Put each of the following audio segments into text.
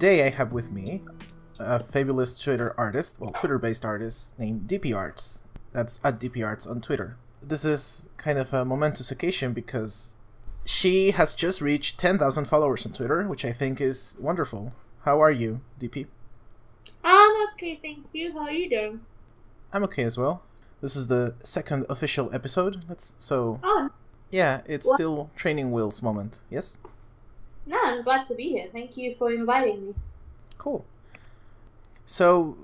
today I have with me a fabulous Twitter artist, well, Twitter-based artist named DeePeeArts. That's at DeePeeArts on Twitter. This is kind of a momentous occasion because she has just reached 10,000 followers on Twitter, which I think is wonderful. How are you, DP? I'm okay, thank you. How are you doing? I'm okay as well. This is the second official episode. Yeah, it's what? Still training wheels moment, yes? No, I'm glad to be here. Thank you for inviting me. Cool. So,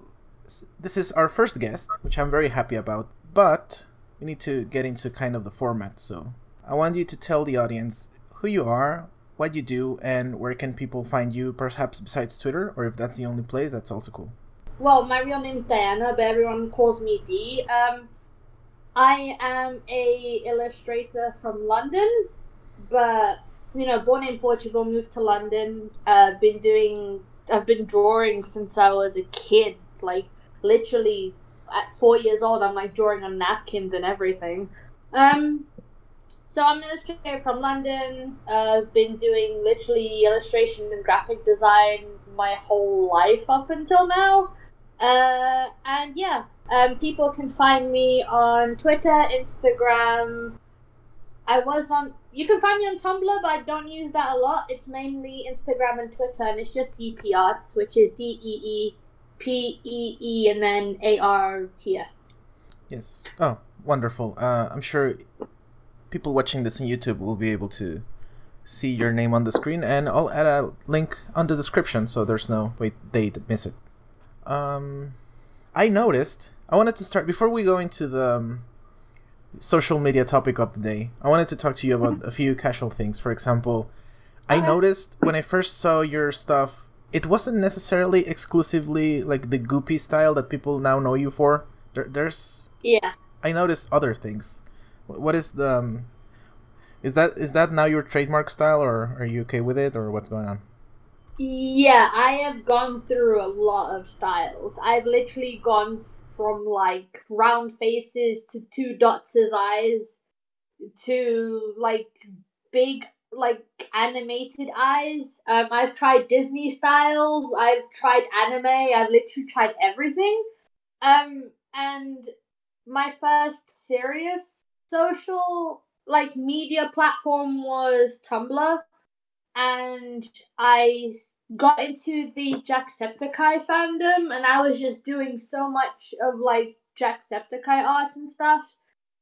this is our first guest, which I'm very happy about, but we need to get into kind of the format, so I want you to tell the audience who you are, what you do, and where can people find you, perhaps besides Twitter, or if that's the only place, that's also cool. Well, my real name is Diana, but everyone calls me Dee. I am a illustrator from London, but, you know, born in Portugal, moved to London. I've been drawing since I was a kid, like, literally at 4 years old, I'm, like, drawing on napkins and everything. So I'm an illustrator from London. I've been doing literally illustration and graphic design my whole life up until now. People can find me on Twitter, Instagram. You can find me on Tumblr, but I don't use that a lot. It's mainly Instagram and Twitter, and it's just DeePeeArts, which is DeePee and then ARTS. Yes. Oh, wonderful. I'm sure people watching this on YouTube will be able to see your name on the screen, and I'll add a link on the description so there's no way they'd miss it. I wanted to start, before we go into the social media topic of the day, I wanted to talk to you about a few casual things. For example, I noticed when I first saw your stuff, it wasn't necessarily exclusively like the goopy style that people now know you for. I noticed other things. What is the is that now your trademark style, or are you okay with it, or what's going on? Yeah, I have gone through a lot of styles. I've literally gone from like round faces to two dots as eyes to like big like animated eyes. I've tried Disney styles. I've tried anime. I've literally tried everything. And my first serious social like media platform was Tumblr, and I got into the Jacksepticeye fandom, and I was just doing so much of like Jacksepticeye art and stuff,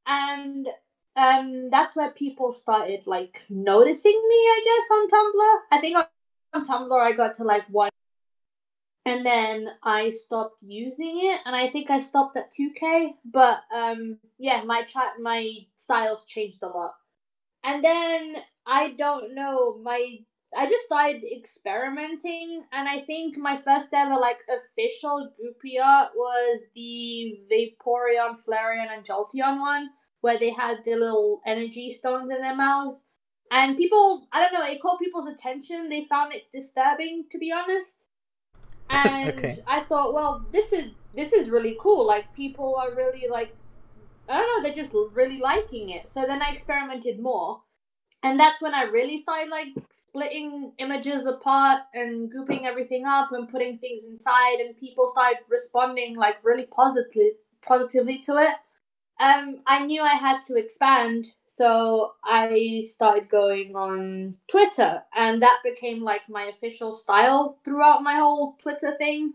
and that's where people started like noticing me, I guess, on Tumblr. I think on Tumblr I got to like 1, and then I stopped using it, and I think I stopped at 2K, but my styles changed a lot. And then I just started experimenting, and I think my first ever like official goopy art was the Vaporeon, Flareon, and Jolteon one, where they had the little energy stones in their mouths. And people, I don't know, it caught people's attention. They found it disturbing, to be honest. And okay. I thought, well, this is really cool. Like, people are really like, I don't know, they're just really liking it. So then I experimented more. And that's when I really started like splitting images apart and grouping everything up and putting things inside, and people started responding like really positively to it. I knew I had to expand, so I started going on Twitter, and that became like my official style throughout my whole Twitter thing.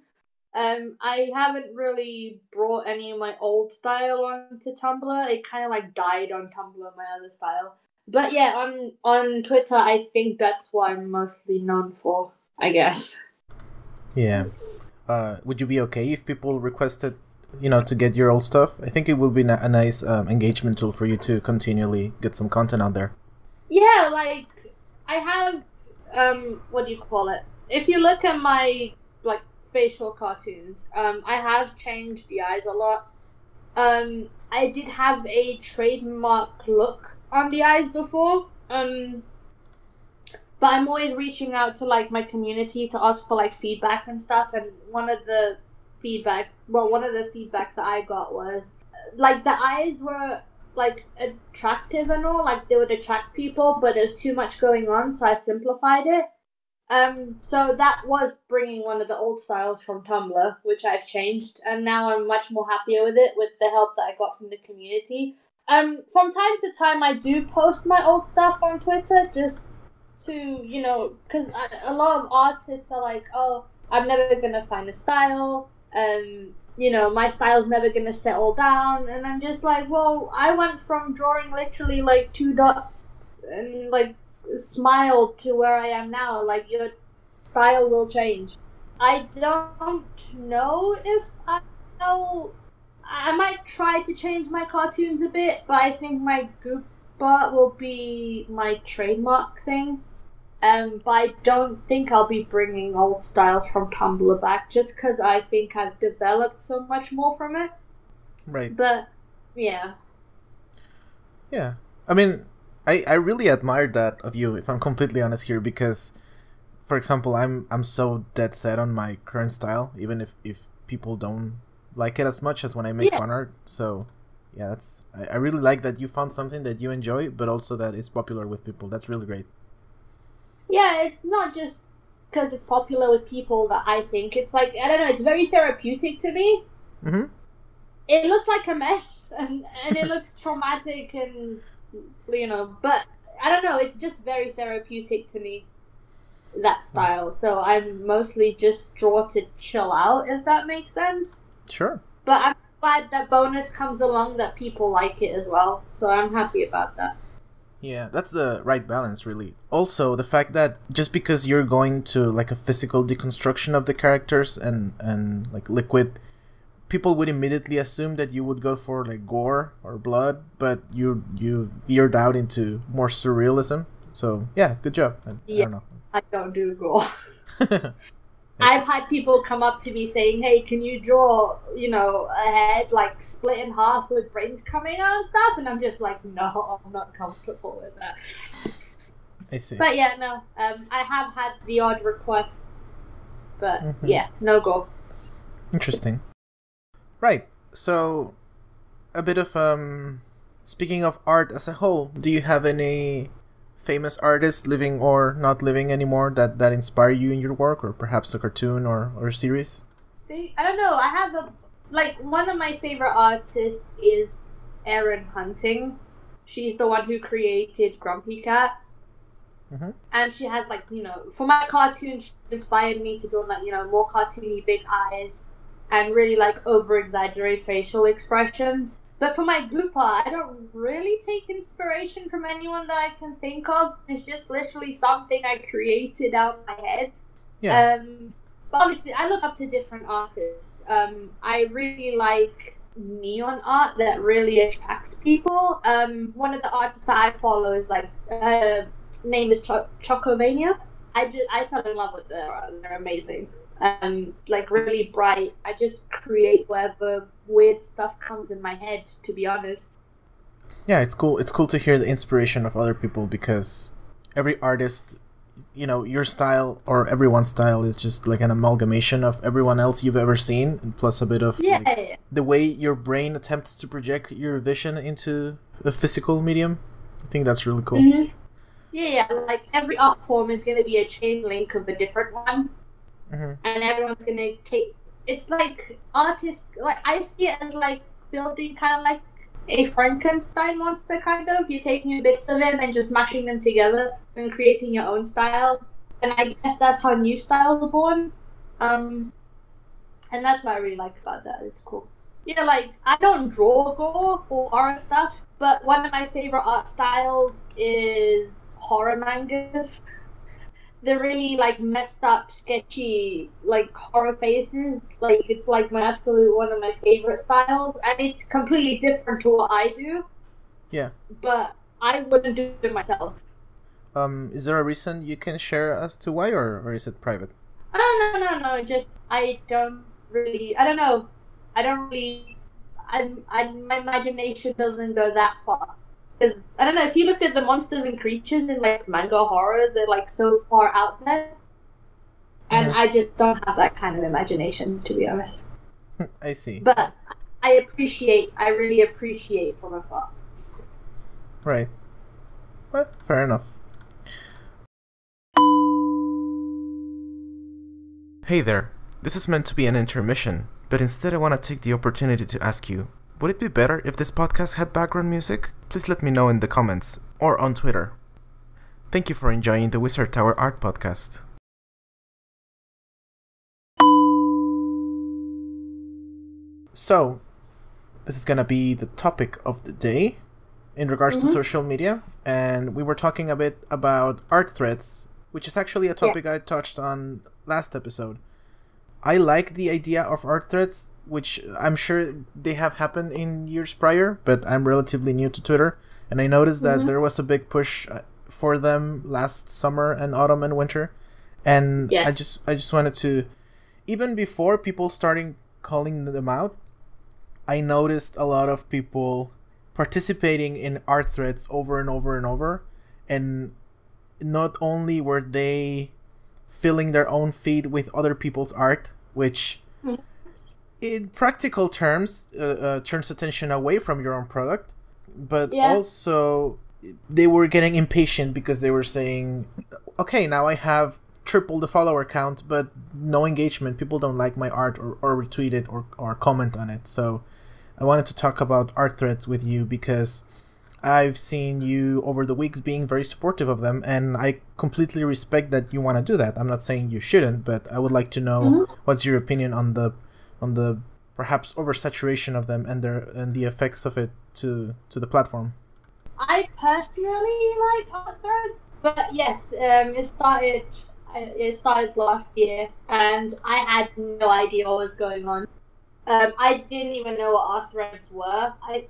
I haven't really brought any of my old style onto Tumblr. It kind of like died on Tumblr, my other style. But yeah, on Twitter, I think that's what I'm mostly known for, I guess. Yeah. Would you be okay if people requested, you know, to get your old stuff? I think it would be a nice engagement tool for you to continually get some content out there. Yeah, like, I have, what do you call it? If you look at my, like, facial cartoons, I have changed the eyes a lot. I did have a trademark look on the eyes before, but I'm always reaching out to like my community to ask for like feedback and stuff, and one of the feedbacks that I got was like the eyes were like attractive and all, like they would attract people, but there's too much going on, so I simplified it. So that was bringing one of the old styles from Tumblr, which I've changed, and now I'm much more happier with it, with the help that I got from the community. From time to time, I do post my old stuff on Twitter, just to, you know, because a lot of artists are like, oh, I'm never going to find a style, you know, my style's never going to settle down, and I'm just like, well, I went from drawing literally, like, two dots and, like, smile to where I am now. Like, your style will change. I don't know if I might try to change my cartoons a bit, but I think my goop art will be my trademark thing. But I don't think I'll be bringing old styles from Tumblr back, just because I think I've developed so much more from it. Right. But, yeah. Yeah. I mean, I really admired that of you, if I'm completely honest here, because, for example, I'm so dead set on my current style, even if people don't like it as much as when I make fan art. So, yeah, that's I really like that you found something that you enjoy, but also that is popular with people. That's really great. Yeah, it's not just because it's popular with people that I think. It's like, I don't know, it's very therapeutic to me. Mm-hmm. It looks like a mess, and it looks traumatic and, you know, but I don't know, it's just very therapeutic to me, that style. So I mostly just draw to chill out, if that makes sense. Sure. But I'm glad that bonus comes along that people like it as well, so I'm happy about that. Yeah, that's the right balance, really. Also, the fact that just because you're going to, like, a physical deconstruction of the characters and like, liquid, people would immediately assume that you would go for, like, gore or blood, but you veered out into more surrealism. So, yeah, good job. I don't know. I don't do gore. I've had people come up to me saying, hey, can you draw, you know, a head, like, split in half with brains coming out and stuff? And I'm just like, no, I'm not comfortable with that. I see. But yeah, no, I have had the odd request, but yeah, no go. Interesting. Right, so a bit of, speaking of art as a whole, do you have any famous artists, living or not living anymore, that inspire you in your work, or perhaps a cartoon or a series? I don't know. I have one of my favorite artists is Aaron Hunting. She's the one who created Grumpy Cat. Mm-hmm. And she has, like, you know, for my cartoon, she inspired me to draw, like, you know, more cartoony big eyes and really, like, over-exaggerate facial expressions. But for my gloop art, I don't really take inspiration from anyone that I can think of. It's just literally something I created out of my head. Yeah. But obviously, I look up to different artists. I really like neon art that really attracts people. One of the artists that I follow is, like, her name is Chocovania. I fell in love with their art. They're amazing. Like, really bright. I just create whatever weird stuff comes in my head, to be honest. Yeah, it's cool. It's cool to hear the inspiration of other people, because every artist, you know, your style or everyone's style is just like an amalgamation of everyone else you've ever seen, and plus a bit of the way your brain attempts to project your vision into a physical medium. I think that's really cool. Mm-hmm. Yeah, like every art form is going to be a chain link of a different one. Mm-hmm. And everyone's gonna take. It's like artists. Like, I see it as like building kind of like a Frankenstein monster, kind of. You're taking bits of it and just mashing them together and creating your own style. And I guess that's how new styles are born. And that's what I really like about that. It's cool. Yeah, like, I don't draw gore or horror stuff, but one of my favorite art styles is horror mangas. They're really, like, messed up, sketchy, like, horror faces. Like, it's, like, my absolute one of my favorite styles. And it's completely different to what I do. Yeah. But I wouldn't do it myself. Is there a reason you can share as to why, or is it private? Oh, no. Just, my imagination doesn't go that far. Because, I don't know, if you looked at the monsters and creatures in, like, manga horror, they're, like, so far out there. And I just don't have that kind of imagination, to be honest. I see. But I really appreciate from afar. Right. Well, fair enough. Hey there, this is meant to be an intermission, but instead I want to take the opportunity to ask you, would it be better if this podcast had background music? Please let me know in the comments, or on Twitter. Thank you for enjoying the Wizard Tower Art Podcast. So, this is gonna be the topic of the day in regards to social media, and we were talking a bit about art threads, which is actually a topic I touched on last episode. I like the idea of art threads, which I'm sure they have happened in years prior, but I'm relatively new to Twitter, and I noticed that there was a big push for them last summer and autumn and winter, and I just wanted to, even before people starting calling them out, I noticed a lot of people participating in art threads over and over and over, and not only were they filling their own feed with other people's art, which in practical terms turns attention away from your own product, but also they were getting impatient because they were saying, okay, now I have triple the follower count but no engagement, people don't like my art or retweet it or comment on it. So I wanted to talk about art threads with you because I've seen you over the weeks being very supportive of them, and I completely respect that you want to do that. I'm not saying you shouldn't, but I would like to know what's your opinion on the perhaps oversaturation of them and the effects of it to the platform. I personally like art threads, but yes, it started last year, and I had no idea what was going on. I didn't even know what art threads were. I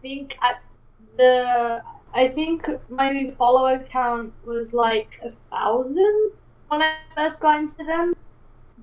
think my follower count was like 1,000 when I first got into them,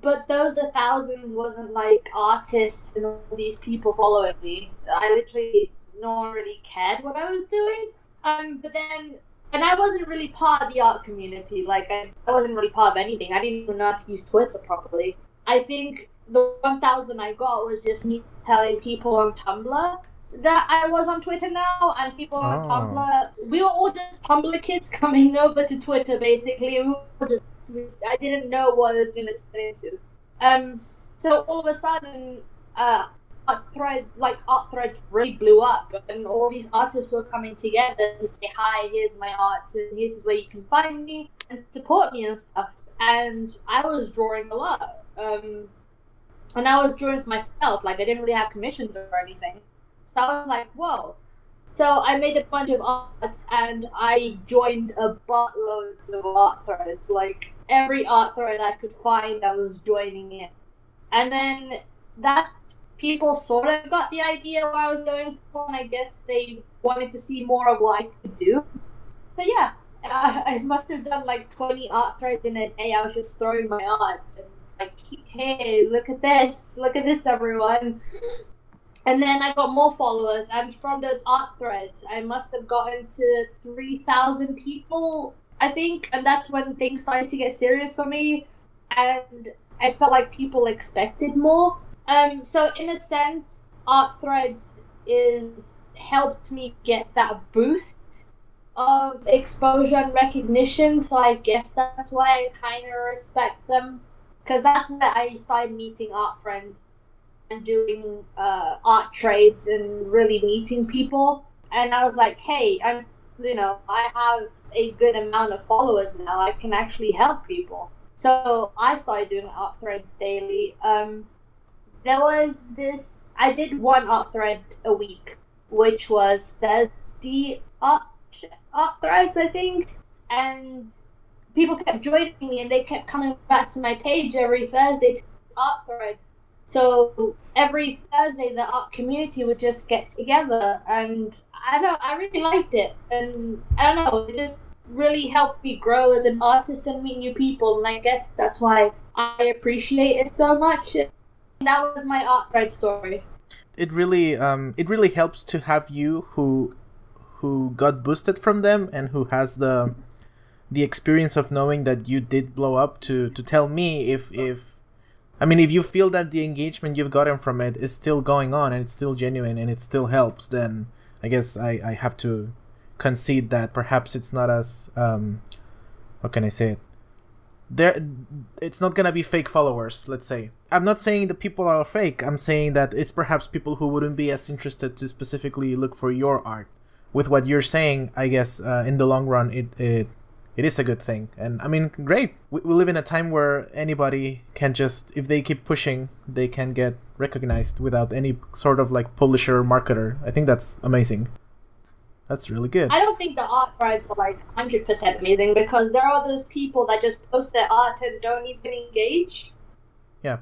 but those 1,000 wasn't like artists and all these people following me. I literally no one really cared what I was doing. But then, and I wasn't really part of the art community. Like I wasn't really part of anything. I didn't even know how to use Twitter properly. I think the 1,000 I got was just me telling people on Tumblr that I was on Twitter now, and people on Tumblr, we were all just Tumblr kids coming over to Twitter, basically. I didn't know what it was going to turn into. So all of a sudden, art threads really blew up, and all these artists were coming together to say, hi, here's my art, and here's where you can find me, and support me and stuff. And I was drawing a lot. And I was drawing for myself, like I didn't really have commissions or anything. So I was like, whoa. So I made a bunch of art, and I joined a buttload of art threads. Like, every art thread I could find, I was joining it. And then that people sort of got the idea what I was going for, and I guess they wanted to see more of what I could do. So yeah, I must have done like 20 art threads in a day. I was just throwing my art, and like, hey, look at this, everyone. And then I got more followers, and from those art threads, I must have gotten to 3,000 people, I think, and that's when things started to get serious for me, and I felt like people expected more. So in a sense, art threads helped me get that boost of exposure and recognition, so I guess that's why I kind of respect them, because that's where I started meeting art friends and doing art trades and really meeting people. And I was like, hey, I have a good amount of followers now, I can actually help people. So I started doing art threads daily. There was this, I did one art thread a week, which was Thursday art threads, I think. And people kept joining me, and they kept coming back to my page every Thursday to art thread. So every Thursday, the art community would just get together, and I really liked it, and it just really helped me grow as an artist and meet new people, and I guess that's why I appreciate it so much. And that was my art thread story. It really helps to have you who got boosted from them and who has the experience of knowing that you did blow up to tell me if you feel that the engagement you've gotten from it is still going on and it's still genuine and it still helps, then I guess I have to concede that perhaps it's not as, how can I say it? it's not gonna be fake followers, let's say. I'm not saying the people are fake, I'm saying that it's perhaps people who wouldn't be as interested to specifically look for your art. With what you're saying, I guess in the long run it is a good thing. And I mean, great, we live in a time where anybody can just, if they keep pushing, they can get recognized without any sort of like publisher or marketer. I think that's amazing. That's really good. I don't think the art thrives are like 100% amazing, because there are those people that just post their art and don't even engage. Yeah.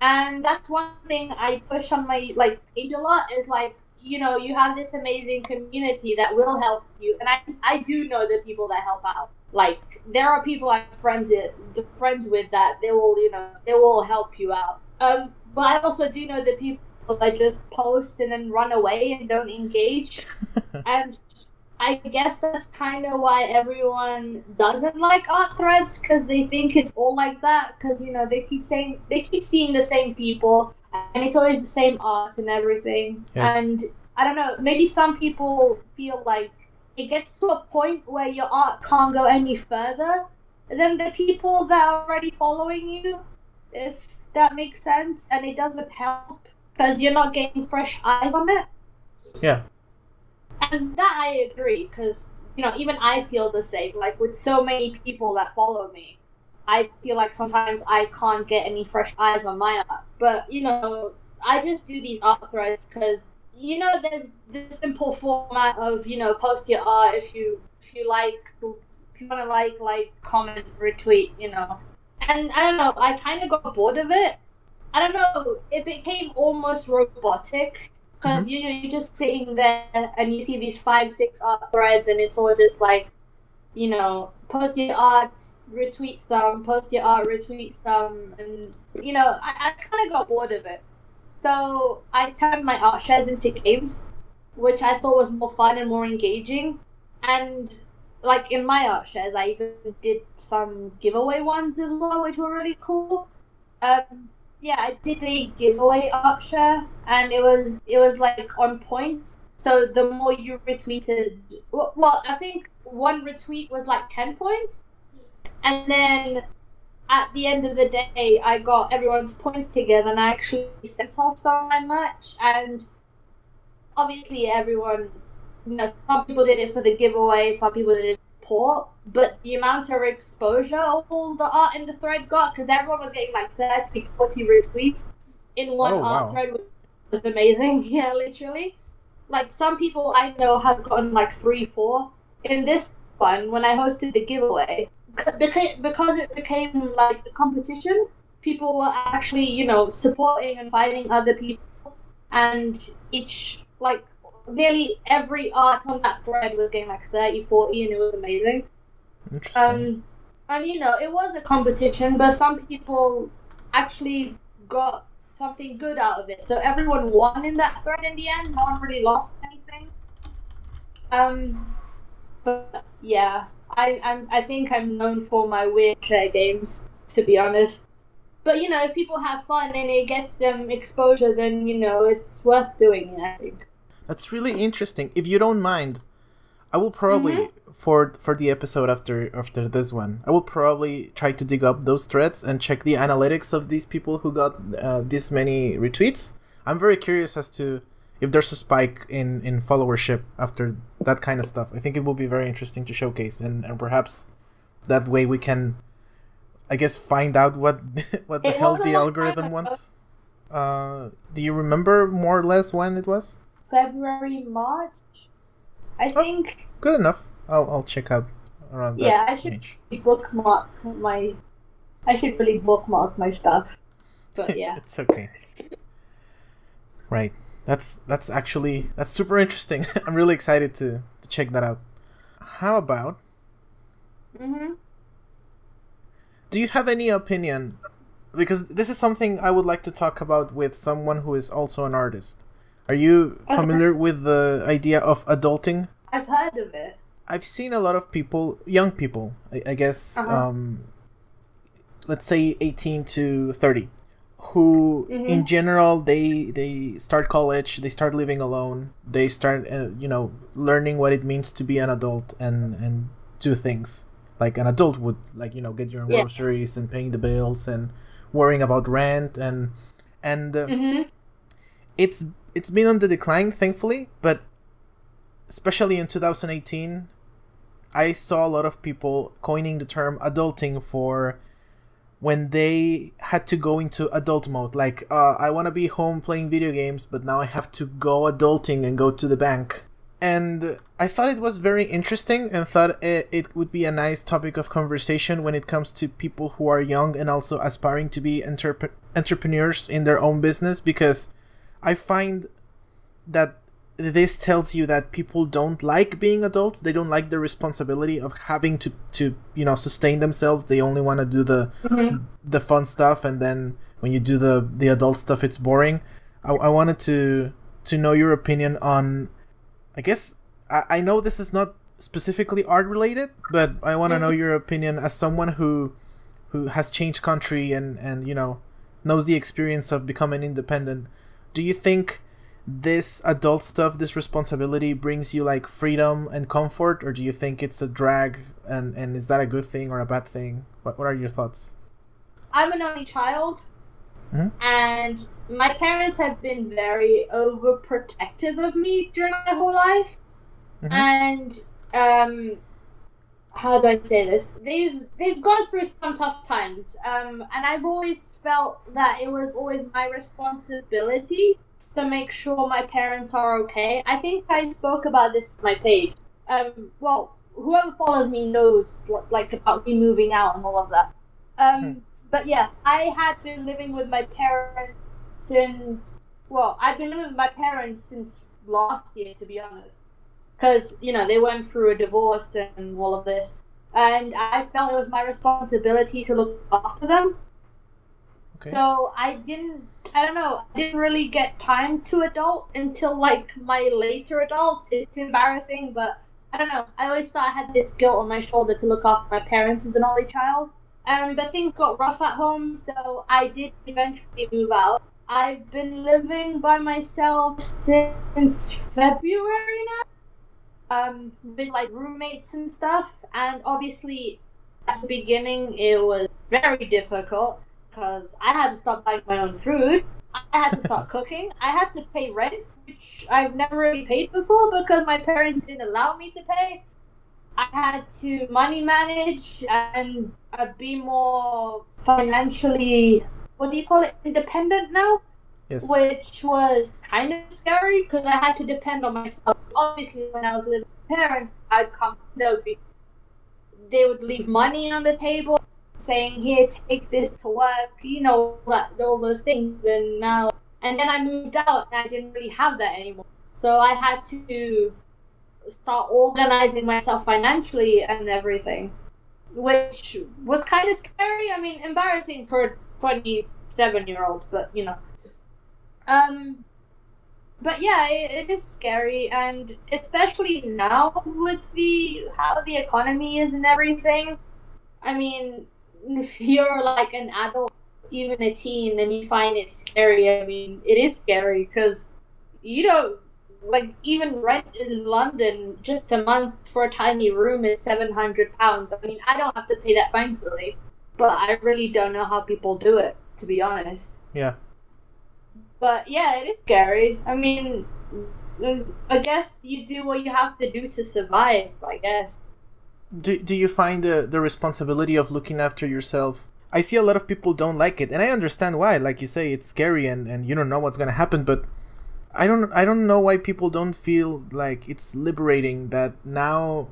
And that's one thing I push on my like page a lot is like, you know, you have this amazing community that will help you. And I do know the people that help out. Like, there are people I'm friends with that they will, you know, they will help you out. But I also do know the people that just post and then run away and don't engage. And I guess that's kind of why everyone doesn't like art threads, because they think it's all like that. Because, you know, they keep seeing the same people. And it's always the same art and everything. Yes. And I don't know, maybe some people feel like it gets to a point where your art can't go any further than the people that are already following you, if that makes sense. And it doesn't help because you're not getting fresh eyes on it. Yeah. And that I agree, because, you know, even I feel the same. Like, with so many people that follow me, I feel like sometimes I can't get any fresh eyes on my art. But, you know, I just do these art threads because, you know, there's this simple format of, you know, post your art if you want to like, comment, retweet, you know. And I don't know, I kind of got bored of it. I don't know, it became almost robotic because, you know, you're just sitting there and you see these 5-6 art threads and it's all just like, you know, post your art, retweet some, post your art, retweet some, and, you know, I kind of got bored of it. So I turned my art shares into games, which I thought was more fun and more engaging. And, like, in my art shares, I even did some giveaway ones as well, which were really cool. Yeah, I did a giveaway art share, and it was like, on points. So the more you retweeted, well, I think one retweet was, like, 10 points. And then at the end of the day, I got everyone's points together and I actually sent off some of my merch. And obviously everyone, you know, some people did it for the giveaway, some people did it for port. But the amount of exposure all the art in the thread got, because everyone was getting like 30, 40 retweets in one art thread, which was amazing. Yeah, literally. Like, some people I know have gotten like 3, 4. In this one, when I hosted the giveaway, because it became like a competition, people were actually, you know, supporting and fighting other people, and each, like, nearly every art on that thread was getting like 30, 40, and it was amazing. Interesting. And, you know, it was a competition, but some people actually got something good out of it, so everyone won in that thread in the end. No one really lost anything. But yeah, I think I'm known for my weird share games, to be honest. But, you know, if people have fun and it gets them exposure, then, you know, it's worth doing it, I think. That's really interesting. If you don't mind, I will probably, for the episode after this one, I will probably try to dig up those threads and check the analytics of these people who got this many retweets. I'm very curious as to if there's a spike in followership after that kind of stuff. I think it will be very interesting to showcase, and perhaps that way we can, I guess, find out what the hell the algorithm wants. Do you remember more or less when it was? February, March, I think. Good enough. I'll check out around that. Yeah, I should really bookmark my stuff. But yeah. It's okay. Right. That's super interesting. I'm really excited to check that out. How about? Do you have any opinion? Because this is something I would like to talk about with someone who is also an artist. Are you familiar with the idea of adulting? I've heard of it. I've seen a lot of people, young people, I guess, let's say 18 to 30. Who, in general, they start college, they start living alone, they start, you know, learning what it means to be an adult and do things. like an adult would, like, you know, get your own groceries and paying the bills and worrying about rent and it's been on the decline, thankfully, but especially in 2018, I saw a lot of people coining the term adulting for when they had to go into adult mode. Like, I want to be home playing video games, but now I have to go adulting and go to the bank. And I thought it was very interesting and thought it would be a nice topic of conversation when it comes to people who are young and also aspiring to be entrepreneurs in their own business, because I find that this tells you that people don't like being adults. They don't like the responsibility of having to you know, sustain themselves. They only want to do the fun stuff, and then when you do the adult stuff, it's boring. I wanted to know your opinion on, I guess, I know this is not specifically art related, but I want to know your opinion as someone who has changed country and you know, knows the experience of becoming independent. Do you think this adult stuff, this responsibility, brings you like freedom and comfort, or do you think it's a drag, and is that a good thing or a bad thing? What are your thoughts? I'm an only child, and my parents have been very overprotective of me during my whole life, and how do I say this? They've gone through some tough times, and I've always felt that it was always my responsibility to make sure my parents are okay. I think I spoke about this on my page. Well, whoever follows me knows like about me moving out and all of that. But yeah, I had been living with my parents since, well, I've been living with my parents since last year, to be honest, because, you know, they went through a divorce and all of this, and I felt it was my responsibility to look after them. Okay. So I didn't really get time to adult until like my later adult. It's embarrassing, but I don't know. I always thought I had this guilt on my shoulder to look after my parents as an only child. But things got rough at home, so I did eventually move out. I've been living by myself since February now, with like roommates and stuff. And obviously, at the beginning, it was very difficult, because I had to stop buying my own food, I had to start cooking, I had to pay rent, which I've never really paid before because my parents didn't allow me to pay. I had to money manage and be more financially, independent now? Yes. Which was kind of scary because I had to depend on myself. Obviously, when I was living with parents, they would leave money on the table, saying, here, take this to work, you know, all those things. And now, and then I moved out and I didn't really have that anymore, so I had to start organizing myself financially and everything, which was kind of scary. I mean, embarrassing for a 27-year-old, but you know, but yeah, it is scary, and especially now with how the economy is and everything. I mean, if you're like an adult, even a teen, and you find it scary, I mean, it is scary, because you don't, like, even rent in London just a month for a tiny room is £700. I mean, I don't have to pay that, thankfully, but I really don't know how people do it, to be honest. Yeah. But yeah, it is scary. I mean, I guess you do what you have to do to survive, I guess. Do you find the responsibility of looking after yourself? I see a lot of people don't like it, and I understand why. Like you say, it's scary, and you don't know what's gonna happen. But I don't know why people don't feel like it's liberating. That now,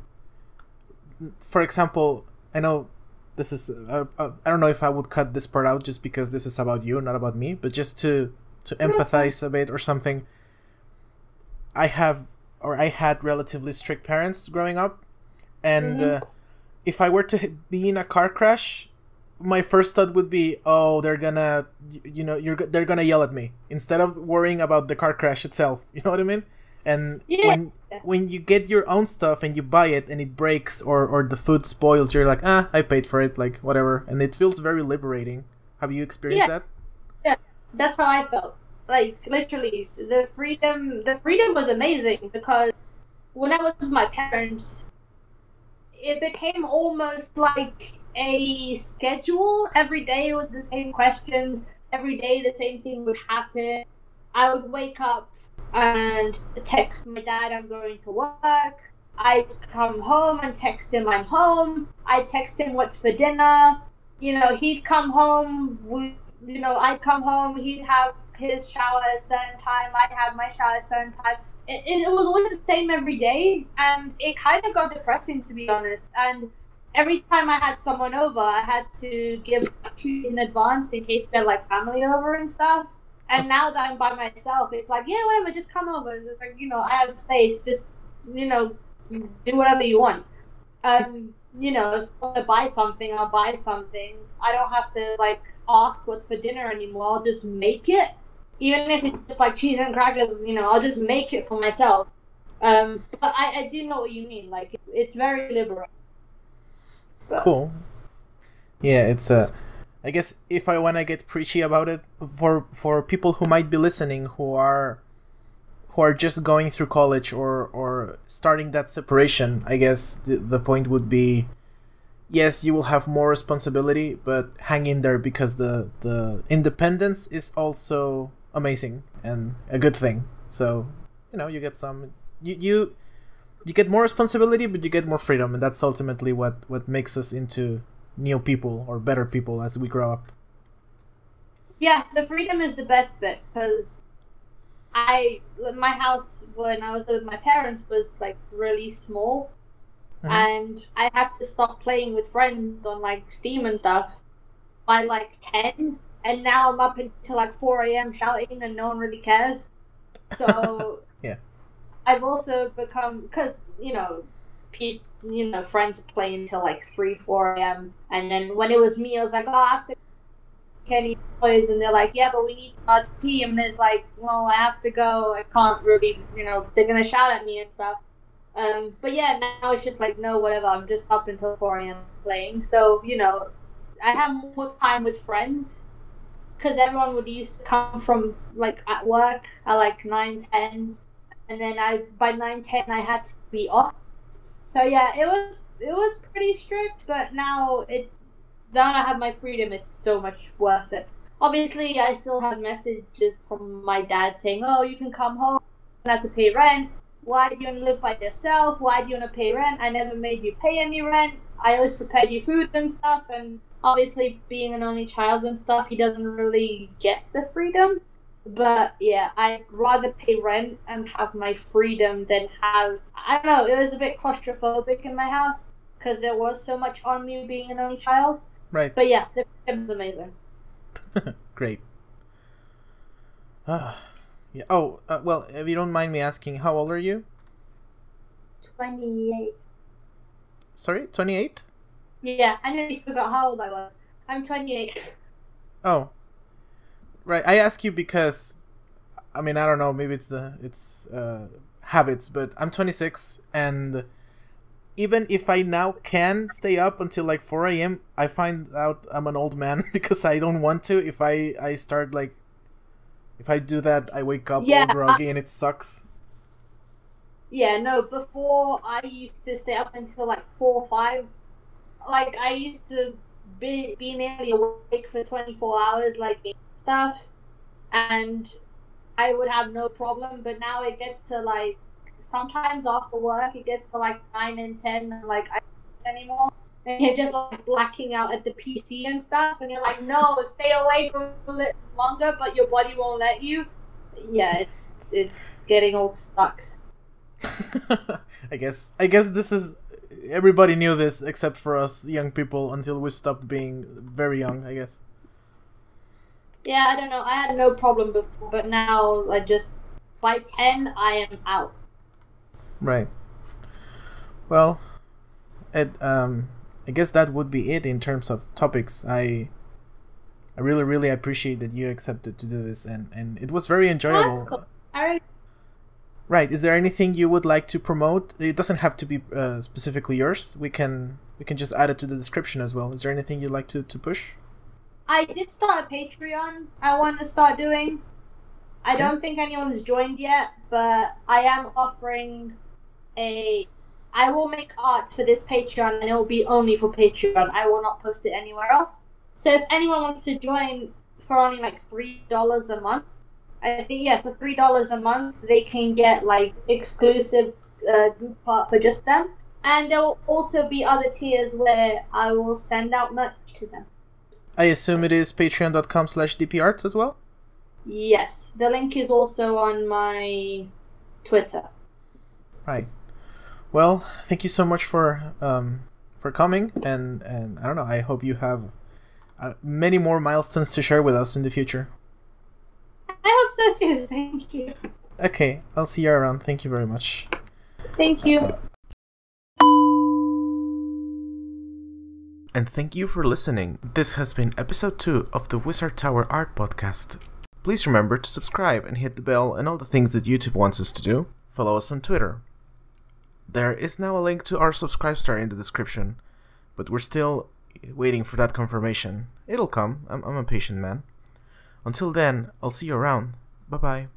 for example, I know this is I don't know if I would cut this part out just because this is about you, not about me. But just to empathize a bit or something. I had relatively strict parents growing up. And if I were to be in a car crash, my first thought would be, "Oh, they're gonna yell at me." Instead of worrying about the car crash itself, you know what I mean? And when you get your own stuff and you buy it and it breaks or the food spoils, you're like, "Ah, I paid for it, like whatever," and it feels very liberating. Have you experienced that? Yeah, that's how I felt. Like literally, the freedom was amazing, because when I was with my parents, it became almost like a schedule. Every day it was the same questions. Every day the same thing would happen. I would wake up and text my dad, I'm going to work. I'd come home and text him, I'm home. I'd text him, what's for dinner? You know, he'd come home, I'd come home, he'd have his shower at a certain time, I'd have my shower at a certain time. It was always the same every day, and it kind of got depressing, to be honest. And every time I had someone over, I had to give 2 days in advance in case they're like family over and stuff. And now that I'm by myself, it's like, yeah, whatever, just come over. It's like, I have space, just, do whatever you want. If I want to buy something, I'll buy something. I don't have to, ask what's for dinner anymore. I'll just make it. Even if it's just, cheese and crackers, I'll just make it for myself. But I do know what you mean. It's very liberating. So. Cool. Yeah, it's I guess if I want to get preachy about it, for people who might be listening, who are just going through college or starting that separation, I guess the point would be, yes, you will have more responsibility, but hang in there because the independence is also amazing and a good thing. So, you get some, you get more responsibility, but you get more freedom, and that's ultimately what makes us into new people or better people as we grow up. Yeah, the freedom is the best bit, because my house when I was with my parents was really small, mm-hmm. and I had to stop playing with friends on Steam and stuff by 10, and now I'm up until 4 a.m. shouting and no one really cares. So yeah, I've also become, because people, friends play until 3-4 a.m. and then when it was me, I was like, I have to any boys, and they're like, yeah, but we need our team, and it's like, well, I have to go, I can't really, they're gonna shout at me and stuff, but yeah, now it's just no, whatever, I'm just up until 4 a.m. playing, so, I have more time with friends, because everyone would used to come from, at work at 9-10, and then by 9-10 I had to be off, so yeah, it was pretty strict, but now now I have my freedom, it's so much worth it. Obviously, I still have messages from my dad saying, oh, you can come home, you don't have to pay rent. Why do you want to live by yourself? Why do you want to pay rent? I never made you pay any rent. I always prepared you food and stuff. And obviously, being an only child and stuff, he doesn't really get the freedom. But yeah, I'd rather pay rent and have my freedom than have... I don't know, it was a bit claustrophobic in my house because there was so much on me being an only child. Right. But yeah, the freedom's amazing. Great. Yeah. Oh, well, if you don't mind me asking, how old are you? 28. Sorry, 28? Yeah, I nearly forgot how old I was. I'm 28. Oh. Right, I ask you because, I mean, I don't know, maybe it's habits, but I'm 26, and... even if I now can stay up until 4 a.m., I find out I'm an old man because I don't want to. If I start if I do that, I wake up all groggy and it sucks. Yeah, no, before I used to stay up until 4 or 5. I used to be nearly awake for 24 hours, stuff. And I would have no problem, but now it gets to sometimes after work, it gets to 9 and 10, and I don't anymore. And you're just blacking out at the PC and stuff, and you're like, no, stay awake for a little longer, but your body won't let you. Yeah, it's getting old sucks. I guess this is, everybody knew this except for us young people until we stopped being very young, I guess. Yeah, I don't know. I had no problem before, but now by 10 I am out. Right. Well, I guess that would be it in terms of topics. I really, really appreciate that you accepted to do this, and it was very enjoyable. Cool. Right. Is there anything you would like to promote? It doesn't have to be specifically yours. We can just add it to the description as well. Is there anything you'd like to push? I did start a Patreon. I want to start doing. I don't think anyone's joined yet, but I am offering a I will make art for this Patreon, and it will be only for Patreon. I will not post it anywhere else. So if anyone wants to join for only like $3 a month, I think, yeah, for $3 a month, they can get like exclusive group art for just them. And there will also be other tiers where I will send out merch to them. I assume it is patreon.com/DeePeeArts as well? Yes. The link is also on my Twitter. Right. Well, thank you so much for coming, and I don't know, I hope you have many more milestones to share with us in the future. I hope so too, thank you. Okay, I'll see you around, thank you very much. Thank you. And thank you for listening. This has been episode 2 of the Wizard Tower Art Podcast. Please remember to subscribe and hit the bell and all the things that YouTube wants us to do. Follow us on Twitter. There is now a link to our Subscribestar in the description, but we're still waiting for that confirmation. It'll come. I'm a patient man. Until then, I'll see you around. Bye-bye.